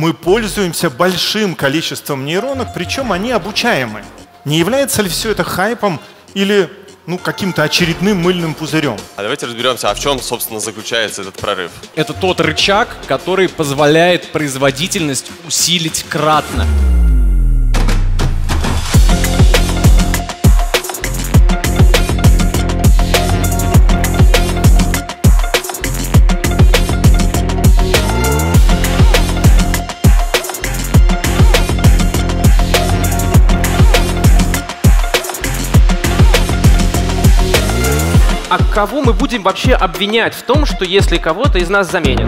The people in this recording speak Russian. мы пользуемся большим количеством нейронок, причем они обучаемы. Не является ли все это хайпом или каким-то очередным мыльным пузырем? А давайте разберемся, а в чем, собственно, заключается этот прорыв. Это тот рычаг, который позволяет производительность усилить кратно. А кого мы будем вообще обвинять в том, что если кого-то из нас заменят?